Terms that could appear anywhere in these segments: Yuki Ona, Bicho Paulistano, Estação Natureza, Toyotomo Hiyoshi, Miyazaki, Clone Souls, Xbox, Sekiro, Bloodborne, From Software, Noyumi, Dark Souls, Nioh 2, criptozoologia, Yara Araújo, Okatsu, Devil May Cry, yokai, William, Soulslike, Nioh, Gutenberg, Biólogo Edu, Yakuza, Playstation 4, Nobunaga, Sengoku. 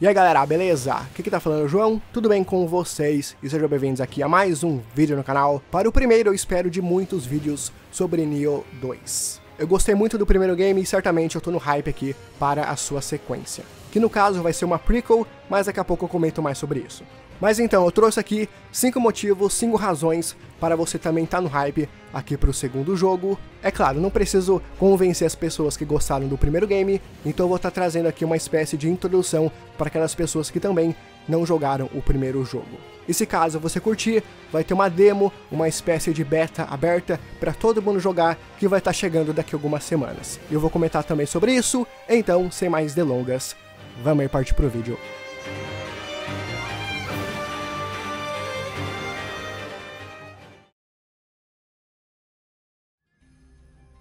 E aí galera, beleza? Aqui que tá falando o João, tudo bem com vocês? E sejam bem-vindos aqui a mais um vídeo no canal. Para o primeiro, eu espero, de muitos vídeos sobre Nioh 2. Eu gostei muito do primeiro game e certamente eu tô no hype aqui para a sua sequência. Que no caso vai ser uma prequel, mas daqui a pouco eu comento mais sobre isso. Mas então, eu trouxe aqui 5 motivos, 5 razões para você também estar no hype aqui para o segundo jogo. É claro, não preciso convencer as pessoas que gostaram do primeiro game, então eu vou estar trazendo aqui uma espécie de introdução para aquelas pessoas que também não jogaram o primeiro jogo. E se caso você curtir, vai ter uma demo, uma espécie de beta aberta para todo mundo jogar, que vai estar chegando daqui a algumas semanas. Eu vou comentar também sobre isso, então, sem mais delongas, vamos aí partir para o vídeo.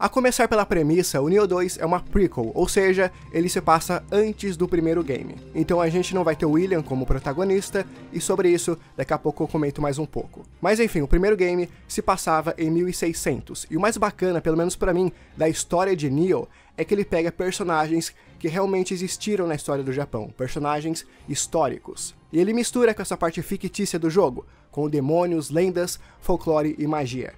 A começar pela premissa, o Nioh 2 é uma prequel, ou seja, ele se passa antes do primeiro game. Então a gente não vai ter o William como protagonista, e sobre isso, daqui a pouco eu comento mais um pouco. Mas enfim, o primeiro game se passava em 1600, e o mais bacana, pelo menos pra mim, da história de Nioh, é que ele pega personagens que realmente existiram na história do Japão, personagens históricos. E ele mistura com essa parte fictícia do jogo, com demônios, lendas, folclore e magia.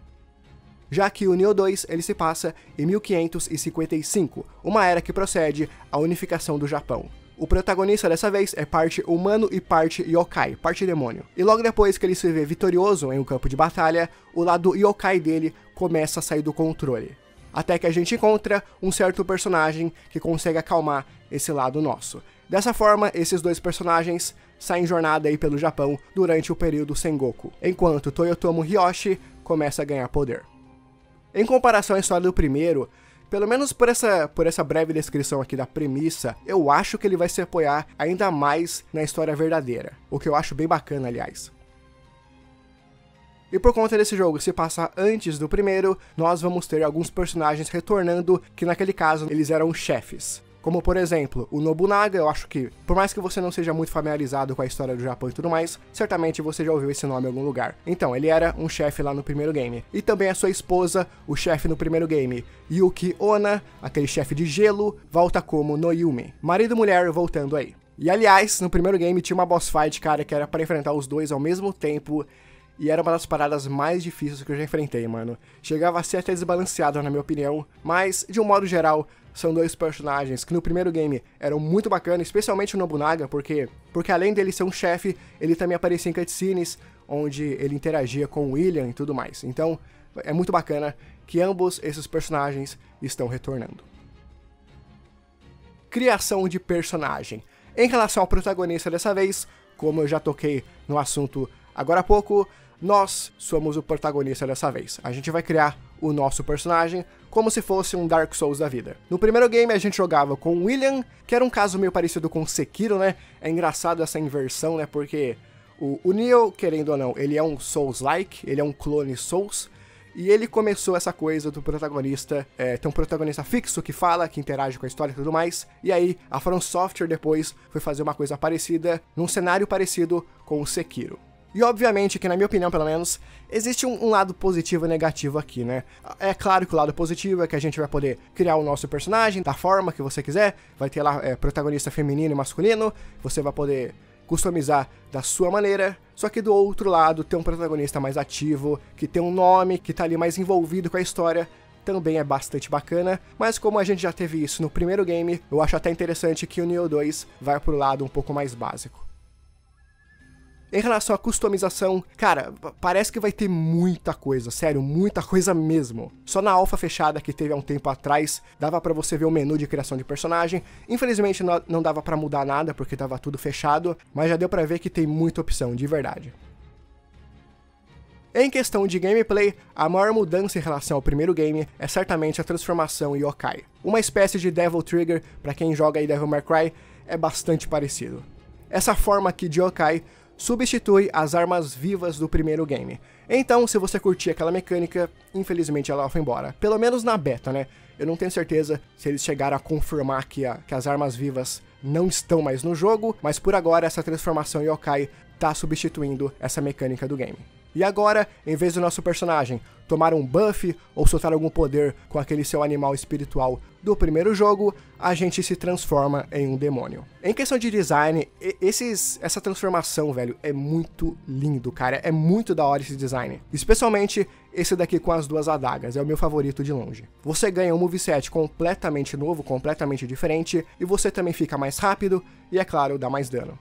Já que o Nioh 2 ele se passa em 1555, uma era que procede à unificação do Japão. O protagonista dessa vez é parte humano e parte yokai, parte demônio. E logo depois que ele se vê vitorioso em um campo de batalha, o lado yokai dele começa a sair do controle. Até que a gente encontra um certo personagem que consegue acalmar esse lado nosso. Dessa forma, esses dois personagens saem jornada aí pelo Japão durante o período Sengoku, enquanto Toyotomo Hiyoshi começa a ganhar poder. Em comparação à história do primeiro, pelo menos por essa breve descrição aqui da premissa, eu acho que ele vai se apoiar ainda mais na história verdadeira, o que eu acho bem bacana, aliás. E por conta desse jogo se passar antes do primeiro, nós vamos ter alguns personagens retornando, que naquele caso eles eram chefes. Como por exemplo, o Nobunaga, eu acho que, por mais que você não seja muito familiarizado com a história do Japão e tudo mais, certamente você já ouviu esse nome em algum lugar. Então, ele era um chefe lá no primeiro game. E também a sua esposa, o chefe no primeiro game, Yuki Ona, aquele chefe de gelo, volta como Noyumi. Marido e mulher voltando aí. E aliás, no primeiro game tinha uma boss fight, cara, que era pra enfrentar os dois ao mesmo tempo, e era uma das paradas mais difíceis que eu já enfrentei, mano. Chegava a ser até desbalanceado, na minha opinião, mas, de um modo geral, são dois personagens que no primeiro game eram muito bacanas, especialmente o Nobunaga, porque além dele ser um chefe, ele também aparecia em cutscenes, onde ele interagia com o William e tudo mais. Então, é muito bacana que ambos esses personagens estão retornando. Criação de personagem. Em relação ao protagonista dessa vez, como eu já toquei no assunto agora há pouco, nós somos o protagonista dessa vez. A gente vai criar o nosso personagem como se fosse um Dark Souls da vida. No primeiro game a gente jogava com o William, que era um caso meio parecido com o Sekiro, né? É engraçado essa inversão, né? Porque o Nioh, querendo ou não, ele é um Souls-like, ele é um clone Souls, e ele começou essa coisa do protagonista, tem um protagonista fixo que fala, que interage com a história e tudo mais, e aí a From Software depois foi fazer uma coisa parecida, num cenário parecido com o Sekiro. E obviamente que, na minha opinião pelo menos, existe um lado positivo e negativo aqui, né? É claro que o lado positivo é que a gente vai poder criar o nosso personagem da forma que você quiser, vai ter lá protagonista feminino e masculino, você vai poder customizar da sua maneira, só que do outro lado ter um protagonista mais ativo, que tem um nome, que tá ali mais envolvido com a história, também é bastante bacana, mas como a gente já teve isso no primeiro game, eu acho até interessante que o Nioh 2 vai pro lado um pouco mais básico. Em relação à customização, cara, parece que vai ter muita coisa, sério, muita coisa mesmo. Só na alfa fechada que teve há um tempo atrás, dava pra você ver o menu de criação de personagem. Infelizmente não dava pra mudar nada, porque tava tudo fechado, mas já deu pra ver que tem muita opção, de verdade. Em questão de gameplay, a maior mudança em relação ao primeiro game é certamente a transformação em yokai. Uma espécie de Devil Trigger, pra quem joga aí Devil May Cry, é bastante parecido. Essa forma aqui de yokai substitui as armas vivas do primeiro game. Então, se você curtir aquela mecânica, infelizmente ela foi embora. Pelo menos na beta, né? Eu não tenho certeza se eles chegaram a confirmar que as armas vivas não estão mais no jogo, mas por agora essa transformação yokai tá substituindo essa mecânica do game. E agora, em vez do nosso personagem tomar um buff ou soltar algum poder com aquele seu animal espiritual do primeiro jogo, a gente se transforma em um demônio. Em questão de design, essa transformação, velho, é muito lindo, cara. É muito da hora esse design. Especialmente esse daqui com as duas adagas, é o meu favorito de longe. Você ganha um moveset completamente novo, completamente diferente, e você também fica mais rápido e, é claro, dá mais dano.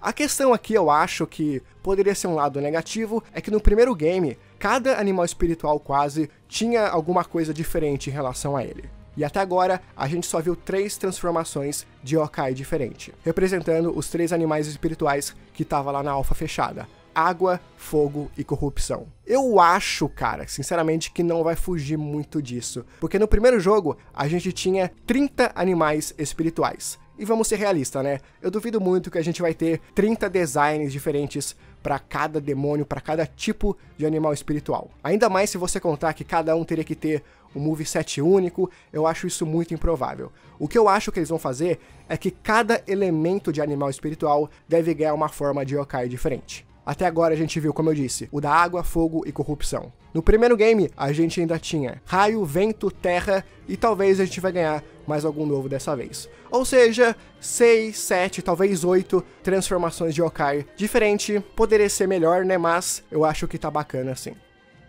A questão aqui, eu acho que poderia ser um lado negativo, é que no primeiro game, cada animal espiritual quase tinha alguma coisa diferente em relação a ele. E até agora, a gente só viu 3 transformações de yokai diferente, representando os 3 animais espirituais que tava lá na alfa fechada: água, fogo e corrupção. Eu acho, cara, sinceramente, que não vai fugir muito disso, porque no primeiro jogo, a gente tinha 30 animais espirituais. E vamos ser realistas, né? Eu duvido muito que a gente vai ter 30 designs diferentes para cada demônio, para cada tipo de animal espiritual. Ainda mais se você contar que cada um teria que ter um moveset único, eu acho isso muito improvável. O que eu acho que eles vão fazer é que cada elemento de animal espiritual deve ganhar uma forma de yokai diferente. Até agora a gente viu, como eu disse, o da água, fogo e corrupção. No primeiro game, a gente ainda tinha raio, vento, terra, e talvez a gente vai ganhar mais algum novo dessa vez. Ou seja, 6, 7, talvez 8 transformações de yokai diferente. Poderia ser melhor, né? Mas eu acho que tá bacana assim.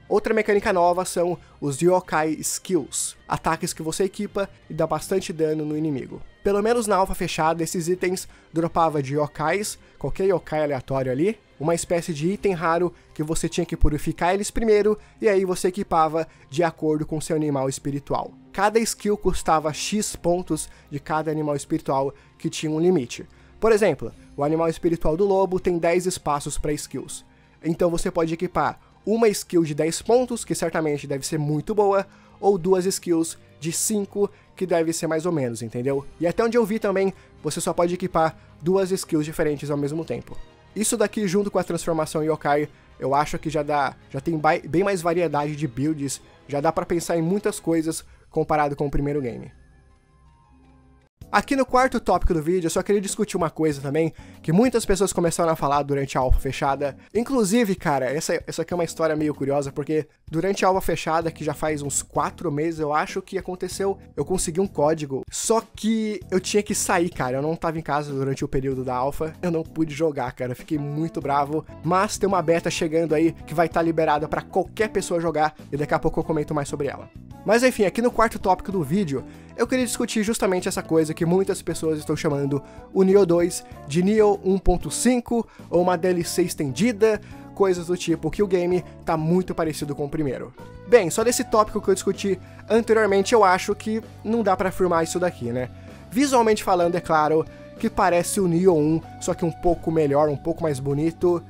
Outra mecânica nova são os yokai skills, ataques que você equipa e dá bastante dano no inimigo. Pelo menos na alfa fechada, esses itens dropavam de yokais, qualquer yokai aleatório ali, uma espécie de item raro que você tinha que purificar eles primeiro, e aí você equipava de acordo com seu animal espiritual. Cada skill custava X pontos de cada animal espiritual, que tinha um limite. Por exemplo, o animal espiritual do lobo tem 10 espaços para skills, então você pode equipar uma skill de 10 pontos, que certamente deve ser muito boa, ou 2 skills de 5, que deve ser mais ou menos, entendeu? E até onde eu vi também, você só pode equipar 2 skills diferentes ao mesmo tempo. Isso daqui, junto com a transformação yokai, eu acho que já tem bem mais variedade de builds, já dá pra pensar em muitas coisas comparado com o primeiro game. Aqui no quarto tópico do vídeo, eu só queria discutir uma coisa também, que muitas pessoas começaram a falar durante a alfa fechada. Inclusive, cara, essa aqui é uma história meio curiosa, porque durante a alfa fechada, que já faz uns 4 meses, eu acho que aconteceu, eu consegui um código, só que eu tinha que sair, cara, eu não tava em casa durante o período da alfa, eu não pude jogar, cara, eu fiquei muito bravo, mas tem uma beta chegando aí, que vai estar liberada pra qualquer pessoa jogar, e daqui a pouco eu comento mais sobre ela. Mas enfim, aqui no quarto tópico do vídeo, eu queria discutir justamente essa coisa que muitas pessoas estão chamando o Nioh 2 de Nioh 1.5, ou uma DLC estendida, coisas do tipo, que o game tá muito parecido com o primeiro. Bem, só desse tópico que eu discuti anteriormente, eu acho que não dá pra afirmar isso daqui, né? Visualmente falando, é claro, que parece o Nioh 1, só que um pouco melhor, um pouco mais bonito.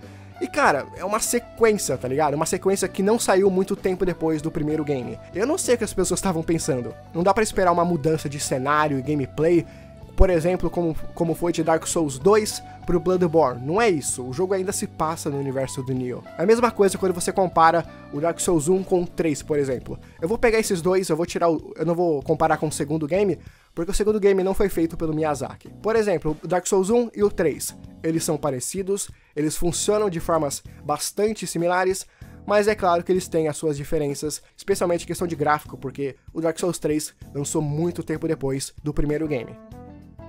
E cara, é uma sequência, tá ligado? Uma sequência que não saiu muito tempo depois do primeiro game. Eu não sei o que as pessoas estavam pensando. Não dá pra esperar uma mudança de cenário e gameplay, por exemplo, como foi de Dark Souls 2 pro Bloodborne. Não é isso, o jogo ainda se passa no universo do Nioh. É a mesma coisa quando você compara o Dark Souls 1 com o 3, por exemplo. Eu vou pegar esses dois, eu não vou comparar com o segundo game, porque o segundo game não foi feito pelo Miyazaki. Por exemplo, o Dark Souls 1 e o 3, eles são parecidos, eles funcionam de formas bastante similares, mas é claro que eles têm as suas diferenças, especialmente em questão de gráfico, porque o Dark Souls 3 lançou muito tempo depois do primeiro game.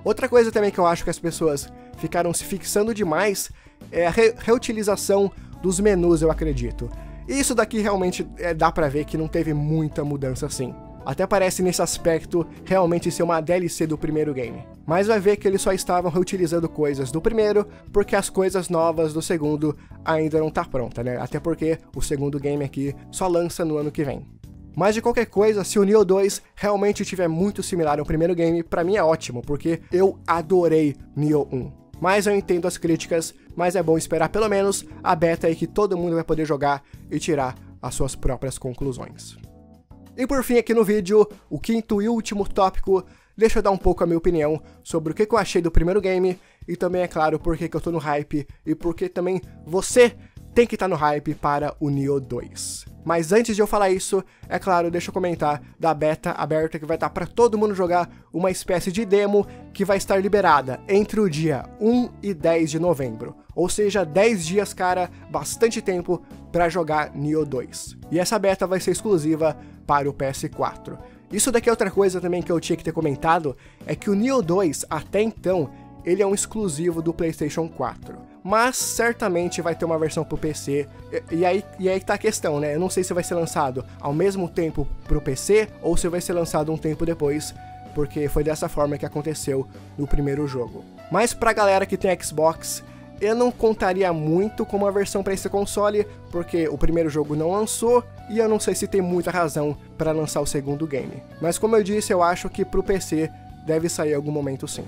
Outra coisa também que eu acho que as pessoas ficaram se fixando demais é a reutilização dos menus, eu acredito. E isso daqui realmente dá pra ver que não teve muita mudança assim. Até parece nesse aspecto realmente ser uma DLC do primeiro game. Mas vai ver que eles só estavam reutilizando coisas do primeiro, porque as coisas novas do segundo ainda não tá pronta, né? Até porque o segundo game aqui só lança no ano que vem. Mas de qualquer coisa, se o Nioh 2 realmente tiver muito similar ao primeiro game, pra mim é ótimo, porque eu adorei Nioh 1. Mas eu entendo as críticas, mas é bom esperar pelo menos a beta aí que todo mundo vai poder jogar e tirar as suas próprias conclusões. E por fim, aqui no vídeo, o quinto e último tópico, deixa eu dar um pouco a minha opinião sobre o que eu achei do primeiro game, e também, é claro, por que eu tô no hype, e por que também você tem que estar no hype para o Nioh 2. Mas antes de eu falar isso, é claro, deixa eu comentar da beta aberta que vai estar para todo mundo jogar, uma espécie de demo que vai estar liberada entre o dia 1 e 10 de novembro. Ou seja, 10 dias, cara, bastante tempo para jogar Nioh 2. E essa beta vai ser exclusiva para o PS4. Isso daqui é outra coisa também que eu tinha que ter comentado, é que o Nioh 2, até então, ele é um exclusivo do Playstation 4. Mas certamente vai ter uma versão pro PC, e aí tá a questão, né? Eu não sei se vai ser lançado ao mesmo tempo pro PC, ou se vai ser lançado um tempo depois, porque foi dessa forma que aconteceu no primeiro jogo. Mas pra galera que tem Xbox, eu não contaria muito com uma versão pra esse console, porque o primeiro jogo não lançou, e eu não sei se tem muita razão pra lançar o segundo game. Mas como eu disse, eu acho que pro PC deve sair em algum momento sim.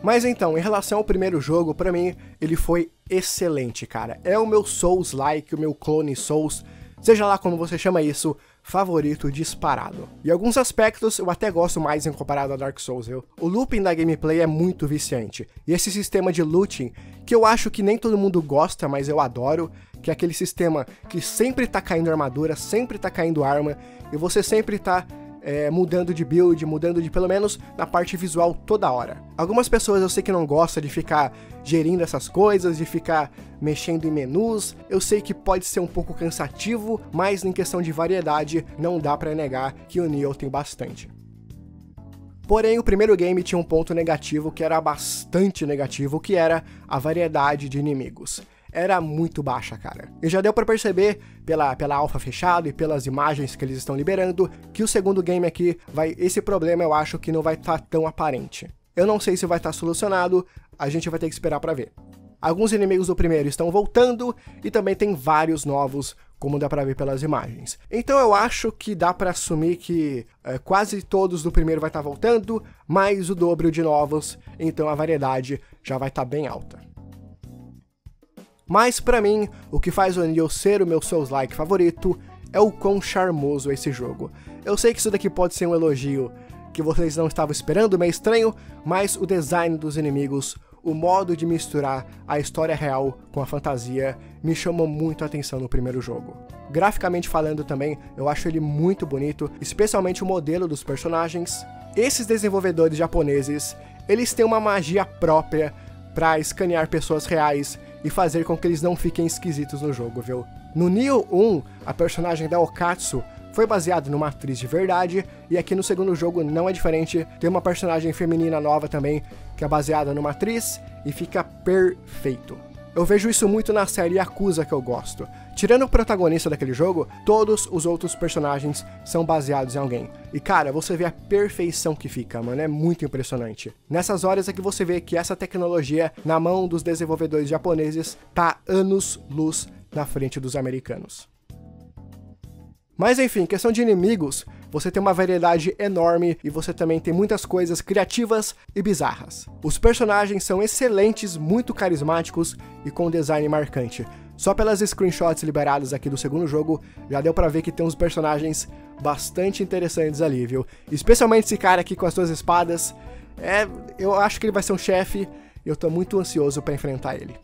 Mas então, em relação ao primeiro jogo, pra mim, ele foi excelente, cara. É o meu Souls-like, o meu clone Souls, seja lá como você chama isso, favorito disparado. E alguns aspectos eu até gosto mais em comparado a Dark Souls, viu? O looping da gameplay é muito viciante. E esse sistema de looting, que eu acho que nem todo mundo gosta, mas eu adoro, que é aquele sistema que sempre tá caindo armadura, sempre tá caindo arma, e você sempre tá... mudando de build, mudando de, pelo menos, na parte visual toda hora. Algumas pessoas eu sei que não gostam de ficar gerindo essas coisas, de ficar mexendo em menus, eu sei que pode ser um pouco cansativo, mas em questão de variedade, não dá pra negar que o Nioh tem bastante. Porém, o primeiro game tinha um ponto negativo, que era bastante negativo, que era a variedade de inimigos. Era muito baixa, cara. E já deu pra perceber, pela alfa fechada e pelas imagens que eles estão liberando, que o segundo game aqui, esse problema eu acho que não vai estar tão aparente. Eu não sei se vai estar solucionado, a gente vai ter que esperar pra ver. Alguns inimigos do primeiro estão voltando, e também tem vários novos, como dá pra ver pelas imagens. Então eu acho que dá pra assumir que quase todos do primeiro vai estar voltando, mais o dobro de novos, então a variedade já vai estar bem alta. Mas pra mim, o que faz o Nioh ser o meu Souls-like favorito é o quão charmoso é esse jogo. Eu sei que isso daqui pode ser um elogio que vocês não estavam esperando, meio estranho, mas o design dos inimigos, o modo de misturar a história real com a fantasia, me chamou muito a atenção no primeiro jogo. Graficamente falando também, eu acho ele muito bonito, especialmente o modelo dos personagens. Esses desenvolvedores japoneses, eles têm uma magia própria pra escanear pessoas reais e fazer com que eles não fiquem esquisitos no jogo, viu? No Nioh 1, a personagem da Okatsu foi baseada numa atriz de verdade, e aqui no segundo jogo não é diferente, tem uma personagem feminina nova também, que é baseada numa atriz, e fica perfeito. Eu vejo isso muito na série Yakuza que eu gosto. Tirando o protagonista daquele jogo, todos os outros personagens são baseados em alguém. E cara, você vê a perfeição que fica, mano, é muito impressionante. Nessas horas é que você vê que essa tecnologia, na mão dos desenvolvedores japoneses, tá anos-luz na frente dos americanos. Mas enfim, questão de inimigos, você tem uma variedade enorme e você também tem muitas coisas criativas e bizarras. Os personagens são excelentes, muito carismáticos e com design marcante. Só pelas screenshots liberadas aqui do segundo jogo, já deu pra ver que tem uns personagens bastante interessantes ali, viu? Especialmente esse cara aqui com as duas espadas, eu acho que ele vai ser um chefe e eu tô muito ansioso pra enfrentar ele.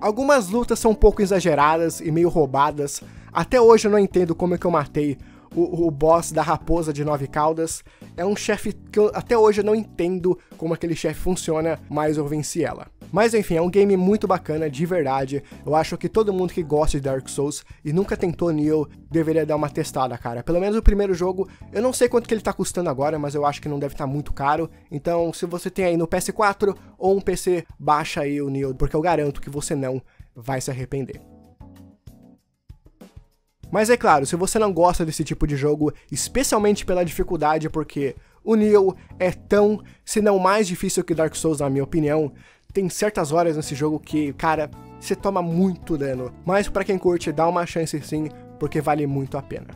Algumas lutas são um pouco exageradas e meio roubadas, até hoje eu não entendo como é que eu matei o boss da raposa de 9 caudas, é um chefe que até hoje eu não entendo como aquele chefe funciona, mas eu venci ela. Mas enfim, é um game muito bacana, de verdade, eu acho que todo mundo que gosta de Dark Souls e nunca tentou Nioh, deveria dar uma testada, cara. Pelo menos o primeiro jogo, eu não sei quanto que ele tá custando agora, mas eu acho que não deve estar muito caro, então se você tem aí no PS4 ou um PC, baixa aí o Nioh, porque eu garanto que você não vai se arrepender. Mas é claro, se você não gosta desse tipo de jogo, especialmente pela dificuldade, porque o Nioh é tão, se não mais difícil que Dark Souls, na minha opinião, tem certas horas nesse jogo que, cara, você toma muito dano. Mas pra quem curte, dá uma chance sim, porque vale muito a pena.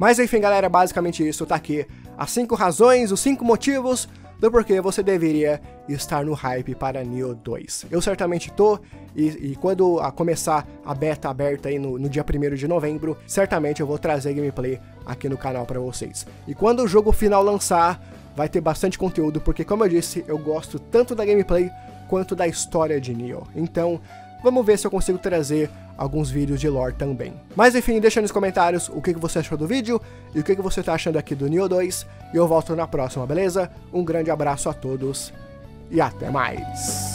Mas enfim, galera, basicamente isso, tá aqui as 5 razões, os 5 motivos do porquê você deveria estar no hype para Nioh 2. Eu certamente tô, e quando começar a beta aberta aí no dia 1º de novembro, certamente eu vou trazer gameplay aqui no canal pra vocês. E quando o jogo final lançar, vai ter bastante conteúdo, porque como eu disse, eu gosto tanto da gameplay quanto da história de Nioh. Então, vamos ver se eu consigo trazer alguns vídeos de lore também. Mas enfim, deixa nos comentários o que você achou do vídeo e o que você tá achando aqui do Nioh 2, e eu volto na próxima, beleza? Um grande abraço a todos e até mais!